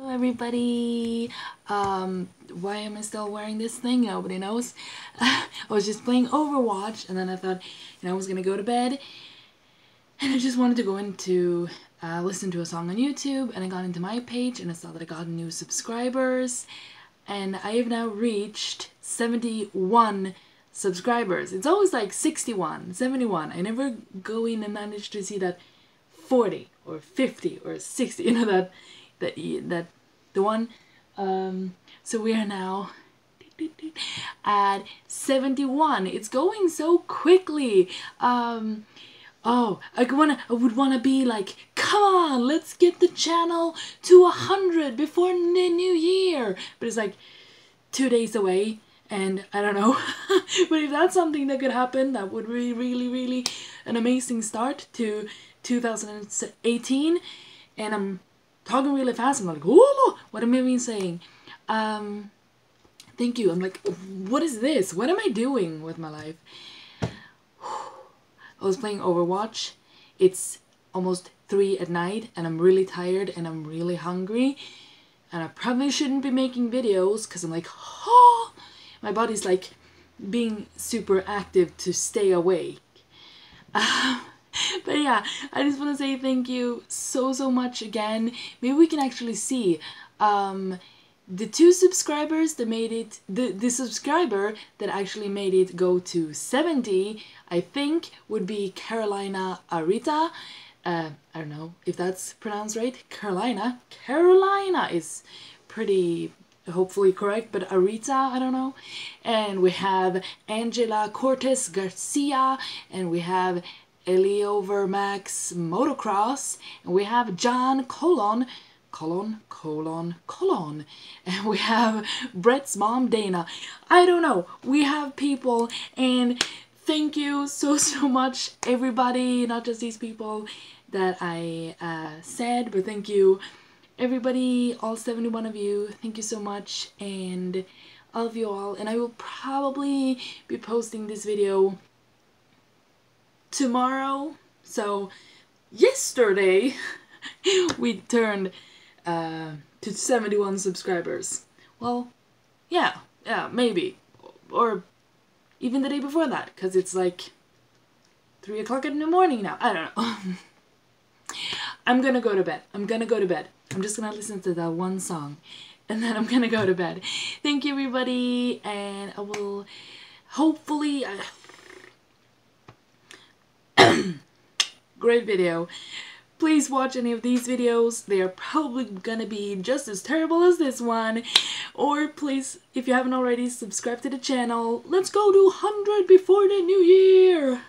Hello everybody, why am I still wearing this thing? Nobody knows. I was just playing Overwatch and then I thought, I was gonna go to bed and I just wanted to go in to listen to a song on YouTube, and I got into my page and I saw that I got new subscribers and I have now reached 71 subscribers. It's always like 61, 71. I never go in and manage to see that 40 or 50 or 60, so we are now at 71. It's going so quickly. I would wanna be like, come on, let's get the channel to 100 before the new year, but it's like 2 days away and I don't know. But if that's something that could happen, that would really, really, really an amazing start to 2018. And I'm talking really fast, I'm like, oh, what am I even saying? Thank you. I'm like, what is this? What am I doing with my life? I was playing Overwatch. It's almost 3 at night and I'm really tired and I'm really hungry. And I probably shouldn't be making videos because I'm like, oh, my body's like being super active to stay awake. But yeah, I just want to say thank you so much again. Maybe we can actually see the two subscribers that made it, the subscriber that actually made it go to 70, I think, would be Carolina Arita. I don't know if that's pronounced right. Carolina. Carolina is pretty hopefully correct, but Arita, I don't know. And we have Angela Cortes Garcia, and we have Ellie over Max Motocross, and we have John Colon Colon Colon Colon, and we have Brett's mom Dana. I don't know, we have people, and thank you so much everybody, not just these people that I said, but thank you everybody, all 71 of you. Thank you so much, and I love you all, and I will probably be posting this video tomorrow. So yesterday we turned to 71 subscribers. Well, yeah, maybe, or even the day before that, because it's like 3 o'clock in the morning now. I don't know. I'm gonna go to bed. I'm just gonna listen to that one song and then I'm gonna go to bed. Thank you everybody, and I will hopefully great video. Please watch any of these videos. They are probably gonna be just as terrible as this one. Or please, if you haven't already, subscribe to the channel. Let's go to 100 before the new year.